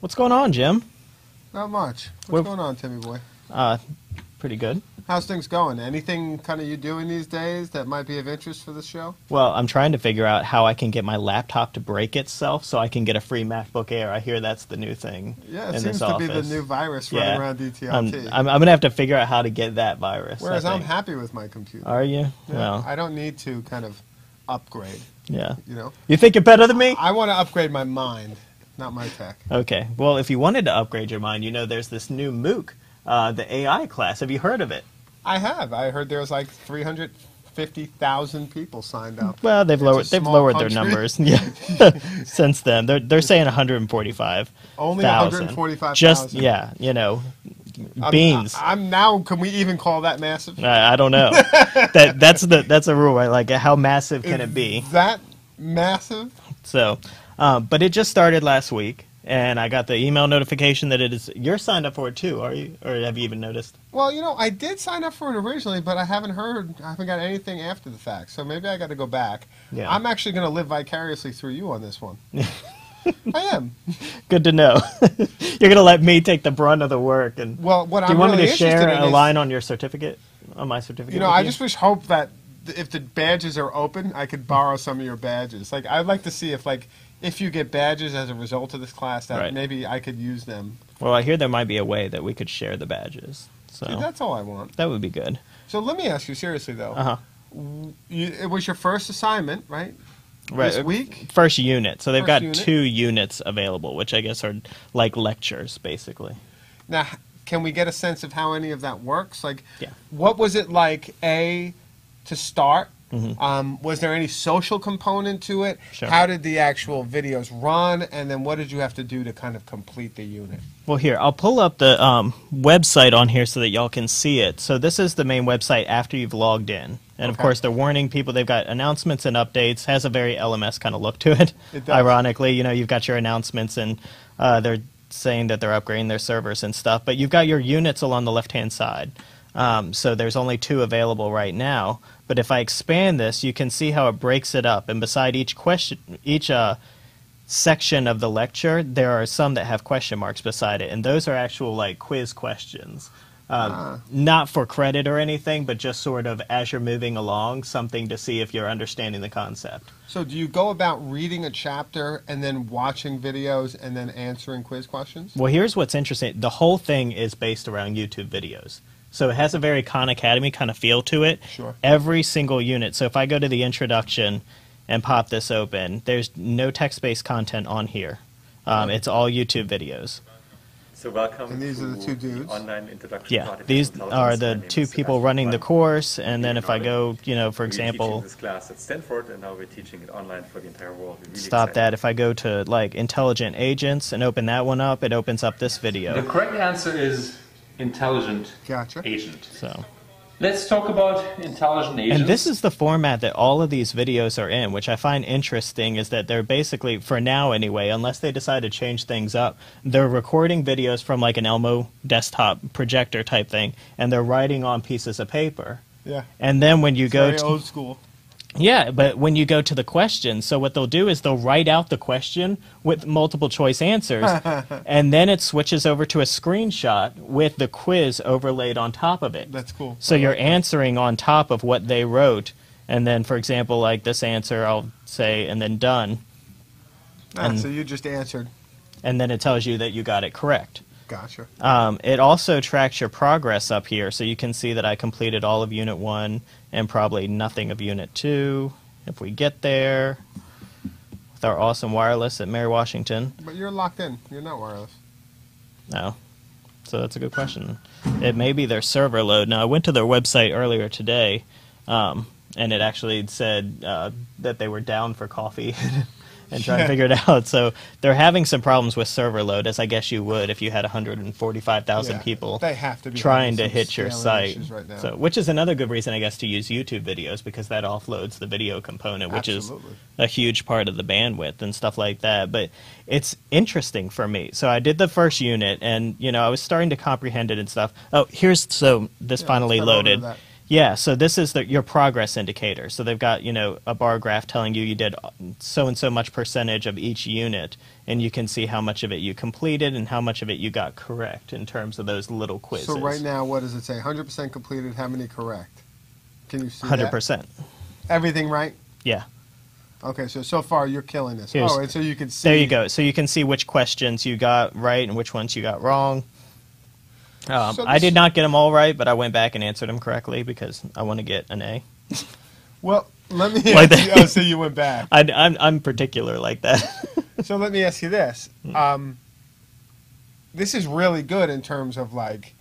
What's going on, Jim? Not much. What's going on, Timmy boy? Pretty good. How's things going? Anything kind of you doing these days that might be of interest for the show? Well, I'm trying to figure out how I can get my laptop to break itself so I can get a free MacBook Air. I hear that's the new thing. Yeah, it seems to be the new virus running around DTLT. I'm going to have to figure out how to get that virus. Whereas I'm happy with my computer. Are you? Yeah, well, I don't need to kind of upgrade. Yeah. You know? You think you're better than me? I want to upgrade my mind. Not my tech. Okay. Well, if you wanted to upgrade your mind, you know there's this new MOOC, the AI class. Have you heard of it? I have. I heard there was like 350,000 people signed up. Well, they've lowered their numbers since then. They're saying 145,000. Only 145,000. Just yeah, you know. Beans. I'm now. Can we even call that massive? I don't know. that's a rule, right? Like, how massive can it be? That massive. So. But it just started last week, and I got the email notification that it is. You're signed up for it too, are you? Or have you even noticed? Well, you know, I did sign up for it originally, but I haven't heard. I haven't got anything after the fact, so maybe I got to go back. Yeah. I'm actually going to live vicariously through you on this one. I am. Good to know. You're going to let me take the brunt of the work, and well, what do you want me to share a line on your certificate, on my certificate? You know, I just hope that if the badges are open, I could borrow some of your badges. Like, I'd like to see if if you get badges as a result of this class, that maybe I could use them. Well, I hear there might be a way that we could share the badges. So dude, that's all I want. That would be good. So let me ask you seriously, though. It was your first assignment, right? Right. This week? First unit. So they've got 2 units available, which I guess are like lectures, basically. Now, can we get a sense of how any of that works? Like, what was it like, A, to start? Was there any social component to it? Sure. How did the actual videos run? And then what did you have to do to kind of complete the unit? Well, here, I'll pull up the website on here so that y'all can see it. So this is the main website after you've logged in. And, of course, they're warning people. They've got announcements and updates. Has a very LMS kind of look to it. It does. Ironically, you know, you've got your announcements, and they're saying that they're upgrading their servers and stuff. But you've got your units along the left-hand side. So there's only 2 available right now. But if I expand this, you can see how it breaks it up. And beside each question, each section of the lecture, there are some that have question marks beside it, and those are actual like quiz questions, not for credit or anything, but just sort of as you're moving along, something to see if you're understanding the concept. So do you go about reading a chapter and then watching videos and then answering quiz questions? Well, here's what's interesting: the whole thing is based around YouTube videos. So it has a very Khan Academy kind of feel to it. Sure. Every single unit. So if I go to the introduction and pop this open, there's no text-based content on here. It's all YouTube videos. So welcome. And these are the 2 dudes. Online introduction. Yeah, these are the 2 people running the course. And then if I go, you know, for example, we're teaching this class at Stanford, and now we're teaching it online for the entire world. Really stop that. If I go to like intelligent agents and open that one up, it opens up this video. The correct answer is intelligent agent. So let's talk about intelligent agents. And this is the format that all of these videos are in, which I find interesting, is that they're basically, for now anyway, unless they decide to change things up, they're recording videos from like an Elmo desktop projector type thing, and they're writing on pieces of paper. Yeah. And then when you go to old school. Yeah, but when you go to the question, so what they'll do is they'll write out the question with multiple choice answers, and then it switches over to a screenshot with the quiz overlaid on top of it. That's cool. So you're answering on top of what they wrote, and then, for example, like this answer, I'll say, and then done. And so you just answered. And then it tells you that you got it correct. Gotcha. It also tracks your progress up here, so you can see that I completed all of Unit 1 and probably nothing of Unit 2. If we get there with our awesome wireless at Mary Washington. But you're locked in. You're not wireless. No. So that's a good question. It may be their server load. Now, I went to their website earlier today, and it actually said that they were down for coffee and try to figure it out. So they're having some problems with server load, as I guess you would if you had 145,000 people they have to be trying to hit your site. Right now. So, which is another good reason, I guess, to use YouTube videos, because that offloads the video component, which is a huge part of the bandwidth and stuff like that. But it's interesting for me. So I did the first unit, and you know, I was starting to comprehend it and stuff. Oh, here's so this finally loaded. Yeah, so this is your progress indicator. So they've got, you know, a bar graph telling you you did so and so much percentage of each unit, and you can see how much of it you completed and how much of it you got correct in terms of those little quizzes. So right now, what does it say? 100% completed, how many correct? Can you see 100%. Everything right? Yeah. Okay, so far you're killing this. Here's, oh, and so you can see. There you go. So you can see which questions you got right and which ones you got wrong. So I did not get them all right, but I went back and answered them correctly because I want to get an A. Well, let me ask you. Oh, so you went back. I'm particular like that. So let me ask you this. This is really good in terms of, like,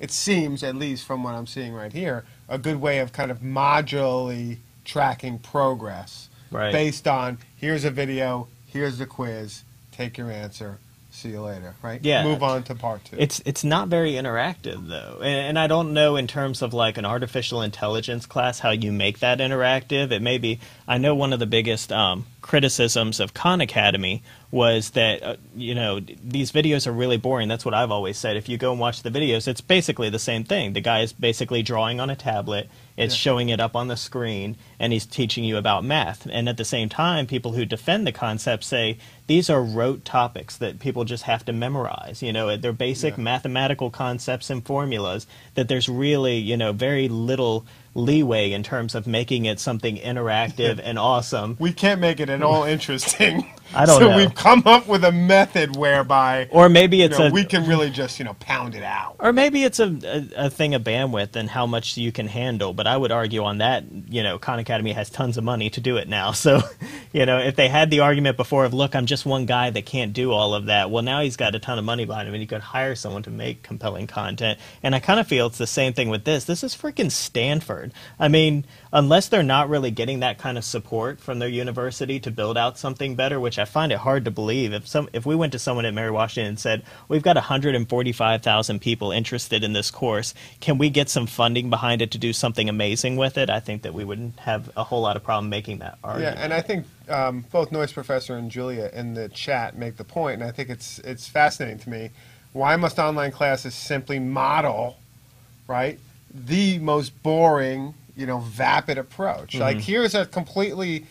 it seems, at least from what I'm seeing right here, a good way of kind of modularly tracking progress. Right. Based on, here's a video, here's the quiz, take your answer. See you later, right? Yeah. Move on to part two. It's not very interactive, though. And I don't know in terms of, like, an artificial intelligence class how you make that interactive. It may be, I know one of the biggest criticisms of Khan Academy was that, you know, these videos are really boring. That's what I've always said. If you go and watch the videos, it's basically the same thing. The guy is basically drawing on a tablet. It's showing it up on the screen, and he's teaching you about math. And at the same time, people who defend the concept say these are rote topics that people just have to memorize. You know, they're basic mathematical concepts and formulas that there's really, you know, very little leeway in terms of making it something interactive and awesome. We can't make it at all interesting. I don't know. So we've come up with a method whereby, or maybe it's, you know, we can really just, you know, pound it out. Or maybe it's a thing of bandwidth and how much you can handle. But I would argue on that, you know, Khan Academy has tons of money to do it now. So, you know, if they had the argument before of, look, I'm just one guy that can't do all of that. Well, now he's got a ton of money behind him, and he could hire someone to make compelling content. And I kind of feel it's the same thing with this. This is freaking Stanford. I mean, unless they're not really getting that kind of support from their university to build out something better, which I find it hard to believe. If we went to someone at Mary Washington and said, we've got 145,000 people interested in this course, can we get some funding behind it to do something amazing with it? I think that we wouldn't have a whole lot of problem making that argument. Yeah, and I think both Noise Professor and Julia in the chat make the point, and I think it's fascinating to me. Why must online classes simply model, right, the most boring, you know, vapid approach? Mm-hmm. Like, here's a complete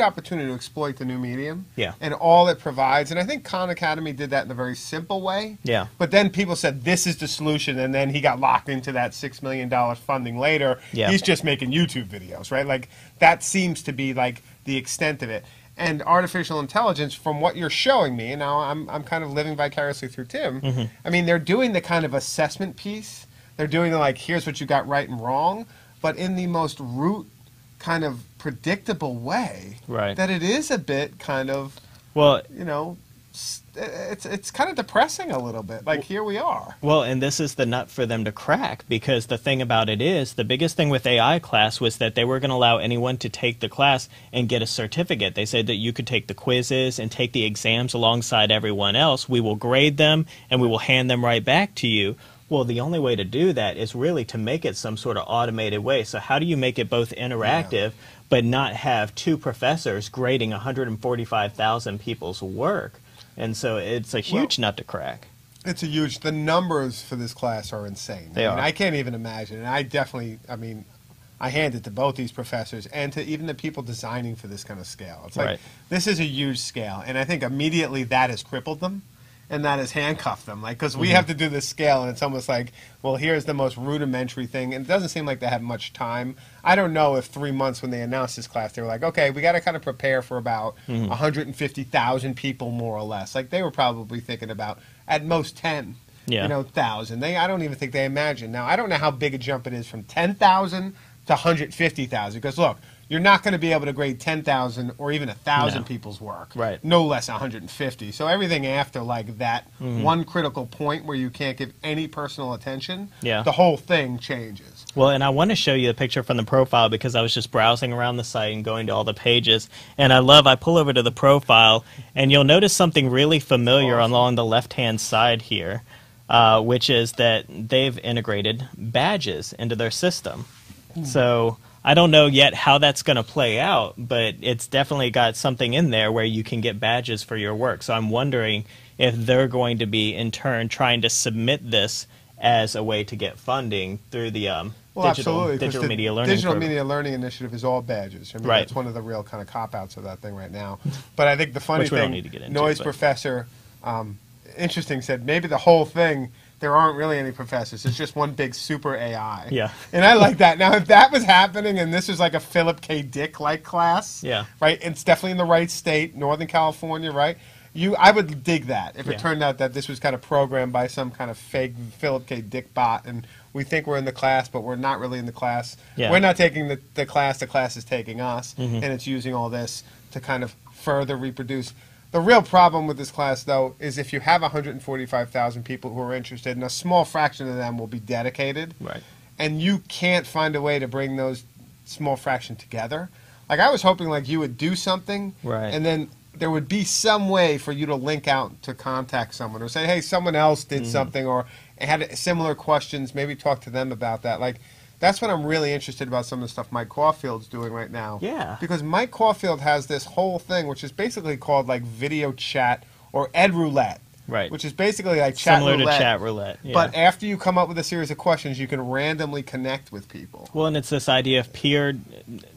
opportunity to exploit the new medium and all it provides. And I think Khan Academy did that in a very simple way. Yeah. But then people said, this is the solution. And then he got locked into that $6 million funding later. Yeah. He's just making YouTube videos, right? Like, that seems to be, like, the extent of it. And artificial intelligence, from what you're showing me, and now I'm kind of living vicariously through Tim. Mm-hmm. I mean, they're doing the kind of assessment piece. They're doing the, like, here's what you got right and wrong. But in the most root kind of predictable way, right? That it is a bit kind of, well, you know, it's kind of depressing a little bit. Like, here we are. Well, and this is the nut for them to crack, because the thing about it is, the biggest thing with AI class was that they were going to allow anyone to take the class and get a certificate. They said that you could take the quizzes and take the exams alongside everyone else. We will grade them and we will hand them right back to you. Well, the only way to do that is really to make it some sort of automated way. So how do you make it both interactive but not have two professors grading 145,000 people's work? And so it's a huge nut to crack. It's a huge – the numbers for this class are insane. I mean, I can't even imagine. And I definitely – I mean, I hand it to both these professors and to even the people designing for this kind of scale. It's like this is a huge scale, and I think immediately that has crippled them. And that has handcuffed them, like, because we have to do this scale, and it's almost like, well, here's the most rudimentary thing, and it doesn't seem like they have much time. I don't know if 3 months when they announced this class, they were like, okay, we got to kind of prepare for about 150,000 people, more or less. Like, they were probably thinking about at most 10, you know, thousand. I don't even think they imagined. Now, I don't know how big a jump it is from 10,000 to 150,000, because look, you're not going to be able to grade 10,000 or even 1,000 people's work. Right. No less 150. So everything after like that one critical point where you can't give any personal attention, the whole thing changes. Well, and I want to show you a picture from the profile because I was just browsing around the site and going to all the pages. And I pull over to the profile, and you'll notice something really familiar along the left-hand side here, which is that they've integrated badges into their system. So I don't know yet how that's going to play out, but it's definitely got something in there where you can get badges for your work. So I'm wondering if they're going to be, in turn, trying to submit this as a way to get funding through the Digital Media Learning Initiative is all badges. I mean, right. That's one of the real kind of cop-outs of that thing right now. But I think the funny thing, Noise Professor, interesting, said maybe the whole thing, there aren't really any professors. It's just one big super AI. Yeah. And I like that. Now, if that was happening and this was like a Philip K. Dick-like class, right, it's definitely in the right state, Northern California, right? I would dig that if it turned out that this was kind of programmed by some kind of fake Philip K. Dick bot, and we think we're in the class, but we're not really in the class. Yeah. We're not taking the class is taking us, and it's using all this to kind of further reproduce. The real problem with this class, though, is if you have 145,000 people who are interested, and a small fraction of them will be dedicated, right, and you can't find a way to bring those small fraction together. Like, I was hoping, like, you would do something, right, and then there would be some way for you to link out to contact someone or say, hey, someone else did something or had similar questions, maybe talk to them about that. Like, that's what I'm really interested about some of the stuff Mike Caulfield's doing right now. Yeah. Because Mike Caulfield has this whole thing, which is basically called like video chat or Ed Roulette. Right. Which is basically like chat roulette. Similar to chat roulette. Yeah. But after you come up with a series of questions, you can randomly connect with people. Well, and it's this idea of peer,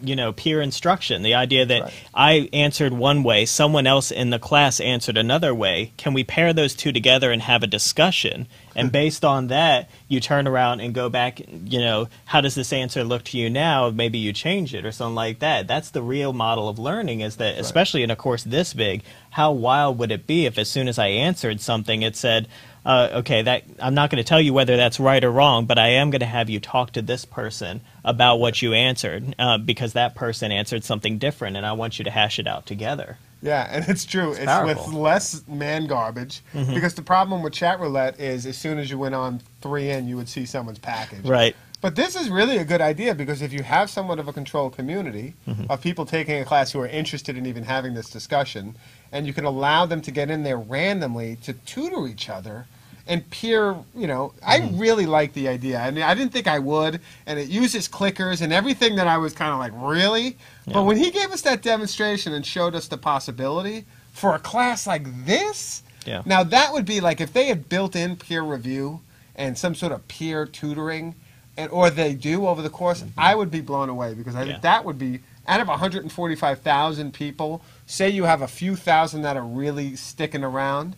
you know, peer instruction. The idea that I answered one way, someone else in the class answered another way. Can we pair those two together and have a discussion? And based on that, you turn around and go back, you know, how does this answer look to you now? Maybe you change it or something like that. That's the real model of learning, is that, especially in a course this big, how wild would it be if as soon as I answered something, it said, okay, I'm not going to tell you whether that's right or wrong, but I am going to have you talk to this person about what you answered because that person answered something different, and I want you to hash it out together. Yeah, and it's true. It's with less man garbage, because the problem with chat roulette is as soon as you went on 3N, you would see someone's package. Right. But this is really a good idea, because if you have somewhat of a controlled community of people taking a class who are interested in even having this discussion, and you can allow them to get in there randomly to tutor each other and peer, you know, I really like the idea. I mean, I didn't think I would, and it uses clickers and everything that I was kind of like, really? Yeah. But when he gave us that demonstration and showed us the possibility for a class like this, now that would be like if they had built in peer review and some sort of peer tutoring, and, or they do over the course, I would be blown away, because I think that would be, out of 145,000 people, say you have a few thousand that are really sticking around,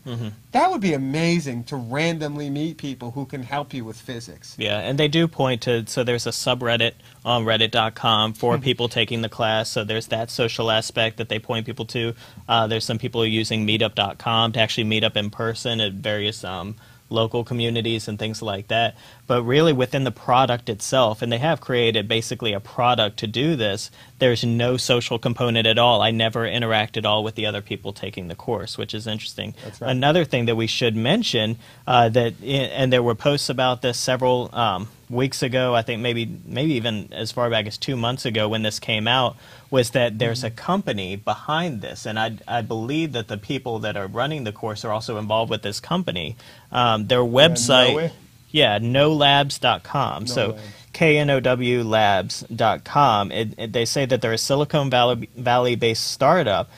that would be amazing to randomly meet people who can help you with physics. Yeah, and they do point to, so there's a subreddit on reddit.com for people taking the class, so there's that social aspect that they point people to. There's some people using meetup.com to actually meet up in person at various local communities and things like that. But really within the product itself, and they have created basically a product to do this, there's no social component at all. I never interact at all with the other people taking the course, which is interesting. That's right. Another thing that we should mention, and there were posts about this several weeks ago, I think maybe even as far back as 2 months ago when this came out, was that there's a company behind this, and I believe that the people that are running the course are also involved with this company. Their website, knowlabs.com, so knowlabs.com. They say that they're a Silicon Valley-based startup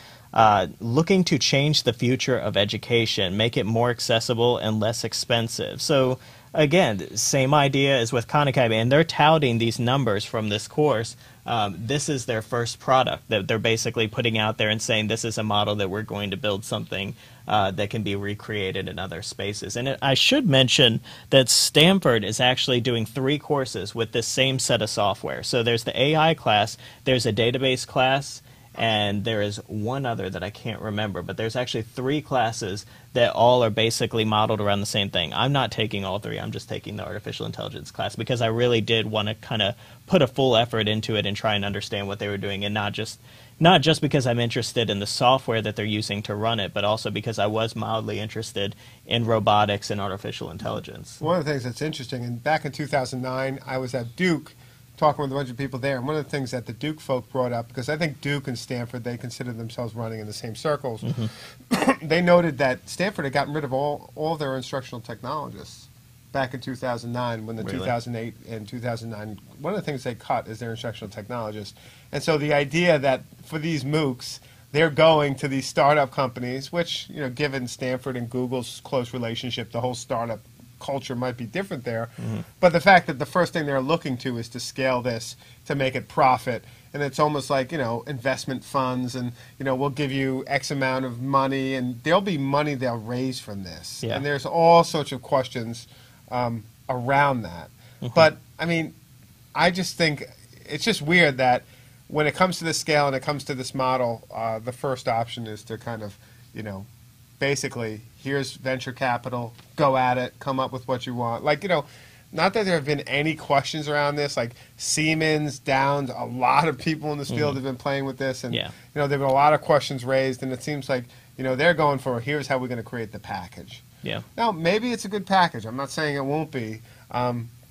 looking to change the future of education, make it more accessible and less expensive. So again, same idea as with Khan Academy, and they're touting these numbers from this course. This is their first product that they're basically putting out there and saying this is a model that we're going to build something that can be recreated in other spaces. And I should mention that Stanford is actually doing 3 courses with this same set of software. So there's the AI class, there's a database class, and there is one other that I can't remember, but there's actually three classes that all are basically modeled around the same thing. I'm not taking all three. I'm just taking the artificial intelligence class because I really did want to kind of put a full effort into it and try and understand what they were doing, and not just because I'm interested in the software that they're using to run it, but also because I was mildly interested in robotics and artificial intelligence. One of the things that's interesting, and back in 2009, I was at Duke talking with a bunch of people there, and one of the things that the Duke folk brought up, because I think Duke and Stanford, they consider themselves running in the same circles, mm-hmm. They noted that Stanford had gotten rid of all their instructional technologists back in 2009, when the really? 2008 and 2009, one of the things they cut is their instructional technologists. And so the idea that for these MOOCs, they're going to these startup companies, which, you know, given Stanford and Google's close relationship, the whole startup culture might be different there. Mm-hmm. But the fact that the first thing they're looking to is to scale this, to make it profit. And it's almost like, you know, investment funds and, you know, we'll give you X amount of money and there'll be money they'll raise from this. Yeah. And there's all sorts of questions around that. Mm-hmm. But, I mean, I just think it's just weird that when it comes to this scale and it comes to this model, the first option is to kind of, you know, basically, here's venture capital, go at it, come up with what you want. Like, you know, not that there have been any questions around this, like Siemens, Downs, a lot of people in this field have been playing with this, and, yeah. You know, there have been a lot of questions raised, and it seems like, you know, they're going for, here's how we're going to create the package. Yeah. Now, maybe it's a good package. I'm not saying it won't be,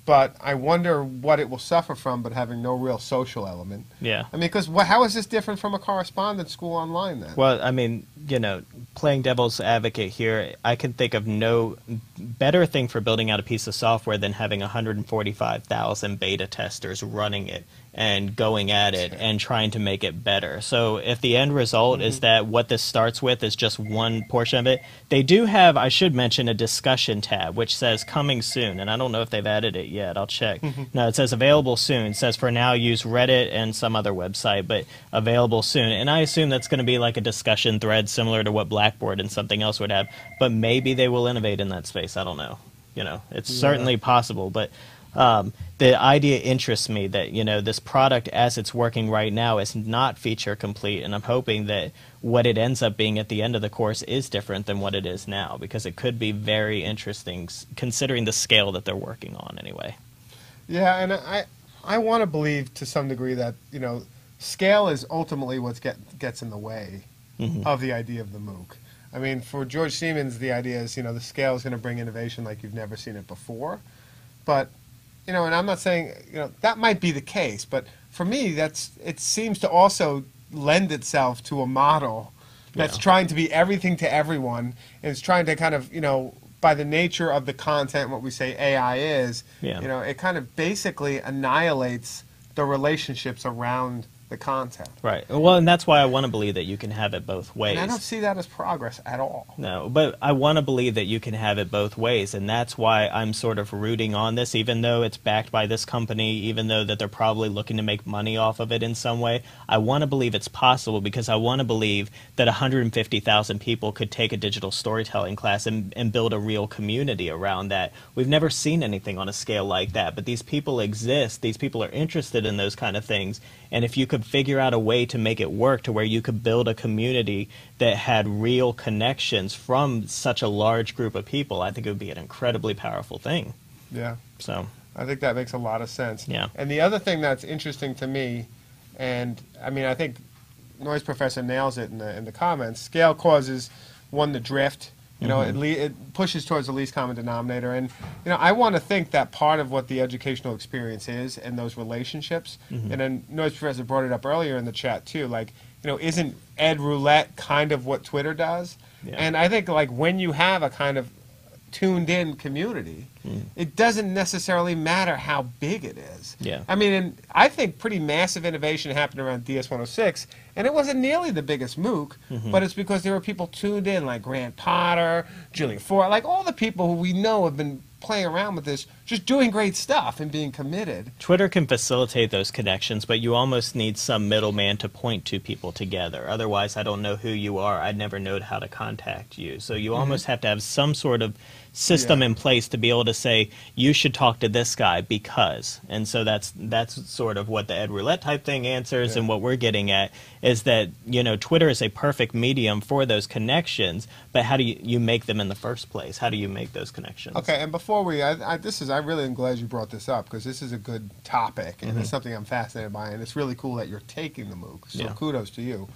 but I wonder what it will suffer from, but having no real social element. Yeah. I mean, because how is this different from a correspondence school online then? Well, I mean, you know, playing devil's advocate here, I can think of no better thing for building out a piece of software than having 145,000 beta testers running it and going at it and trying to make it better. So if the end result mm-hmm. is that what this starts with is just one portion of it, they do have, I should mention, a discussion tab which says coming soon, and I don't know if they've added it yet. I'll check. Mm-hmm. No, it says available soon. It says for now use Reddit and some other website, but available soon. And I assume that's going to be like a discussion thread similar to what Blackboard and something else would have, but maybe they will innovate in that space. I don't know. You know, it's certainly possible, but the idea interests me that, you know, this product as it's working right now is not feature complete, and I'm hoping that what it ends up being at the end of the course is different than what it is now, because it could be very interesting considering the scale that they're working on anyway. Yeah, and I want to believe to some degree that, you know, scale is ultimately what gets in the way mm-hmm. of the idea of the MOOC. I mean, for George Siemens, the idea is, you know, the scale is going to bring innovation like you've never seen it before, but you know, and I'm not saying, you know, that might be the case, but for me, that's, it seems to also lend itself to a model that's trying to be everything to everyone, and it's trying to kind of, you know, by the nature of the content, what we say AI is, you know, it kind of basically annihilates the relationships around the content. Right. Well, and that's why I want to believe that you can have it both ways. And I don't see that as progress at all. No, but I want to believe that you can have it both ways, and that's why I'm sort of rooting on this, even though it's backed by this company, even though that they're probably looking to make money off of it in some way. I want to believe it's possible, because I want to believe that 150,000 people could take a digital storytelling class and build a real community around that. We've never seen anything on a scale like that, but these people exist. These people are interested in those kind of things, and if you could figure out a way to make it work to where you could build a community that had real connections from such a large group of people, I think it would be an incredibly powerful thing. Yeah. So I think that makes a lot of sense. Yeah. And the other thing that's interesting to me, and I mean, I think Noise Professor nails it in the comments, scale causes one to drift. You know, it pushes towards the least common denominator. And, you know, I want to think that part of what the educational experience is and those relationships, and then Noise Professor brought it up earlier in the chat too, like, you know, isn't Ed Roulette kind of what Twitter does? Yeah. And I think, like, when you have a kind of tuned-in community, it doesn't necessarily matter how big it is. Yeah. I mean, and I think pretty massive innovation happened around DS 106, and it wasn't nearly the biggest MOOC, but it's because there were people tuned in, like Grant Potter, Julian Ford, like all the people who we know have been playing around with this just doing great stuff and being committed. Twitter can facilitate those connections, but you almost need some middleman to point two people together. Otherwise, I don't know who you are. I'd never know how to contact you. So you almost have to have some sort of system in place to be able to say, you should talk to this guy because. And so that's sort of what the Ed Roulette type thing answers, and what we're getting at is that, you know, Twitter is a perfect medium for those connections, but how do you make them in the first place? How do you make those connections? Okay, and before we, I really am glad you brought this up, because this is a good topic, and it's something I'm fascinated by, and it's really cool that you're taking the MOOC, so kudos to you.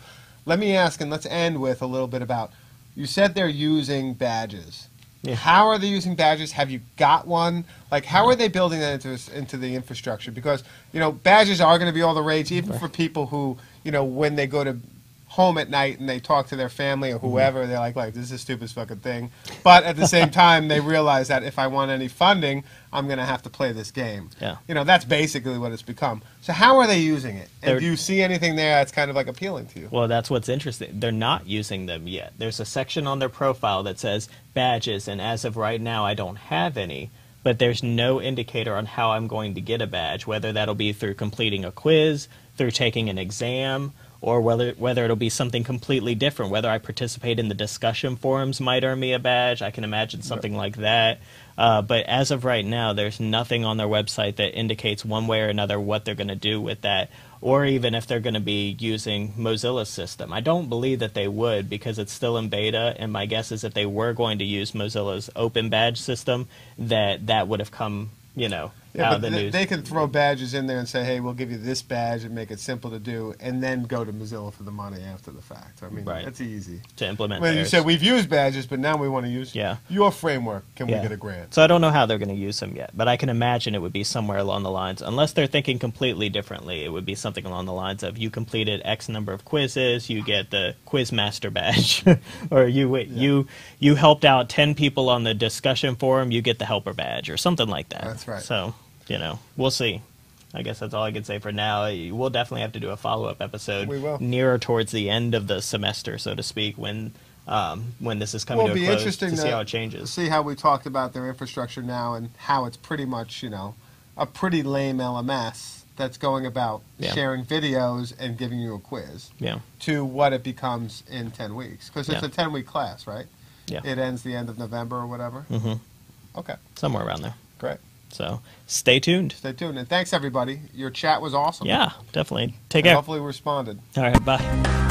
Let me ask, and let's end with a little bit about, you said they're using badges. Yeah. How are they using badges? Have you got one? Like, how are they building that into the infrastructure? Because, you know, badges are going to be all the rage, even for people who, you know, when they go to home at night and they talk to their family or whoever, they're like, this is the stupidest fucking thing. But at the same time, they realize that if I want any funding, I'm going to have to play this game. Yeah. You know, that's basically what it's become. So how are they using it? And do you see anything there that's kind of like appealing to you? Well, that's what's interesting. They're not using them yet. There's a section on their profile that says badges, and as of right now, I don't have any. But there's no indicator on how I'm going to get a badge, whether that'll be through completing a quiz, through taking an exam, or whether it'll be something completely different, whether I participate in the discussion forums might earn me a badge. I can imagine something like that. But as of right now, there's nothing on their website that indicates one way or another what they're going to do with that, or even if they're going to be using Mozilla's system. I don't believe that they would, because it's still in beta, and my guess is if they were going to use Mozilla's open badge system, that would have come, you know, out of the news. They can throw badges in there and say, hey, we'll give you this badge and make it simple to do, and then go to Mozilla for the money after the fact. I mean, that's easy to implement. Well, you said we've used badges, but now we want to use your framework. Can we get a grant? So I don't know how they're going to use them yet, but I can imagine it would be somewhere along the lines, unless they're thinking completely differently, it would be something along the lines of, you completed X number of quizzes, you get the quiz master badge, or you helped out 10 people on the discussion forum, you get the helper badge, or something like that. That's right. So, you know, we'll see. I guess that's all I can say for now. We'll definitely have to do a follow-up episode nearer towards the end of the semester, so to speak, when this is coming to a close, to see how it changes. See how we talked about their infrastructure now and how it's pretty much, you know, a pretty lame LMS that's going about sharing videos and giving you a quiz to what it becomes in 10 weeks. Because it's a 10-week class, right? Yeah. It ends the end of November or whatever? Okay. Somewhere around there. Great. So stay tuned. Stay tuned. And thanks, everybody. Your chat was awesome. Yeah, definitely. Take care. Hopefully we responded. All right, bye.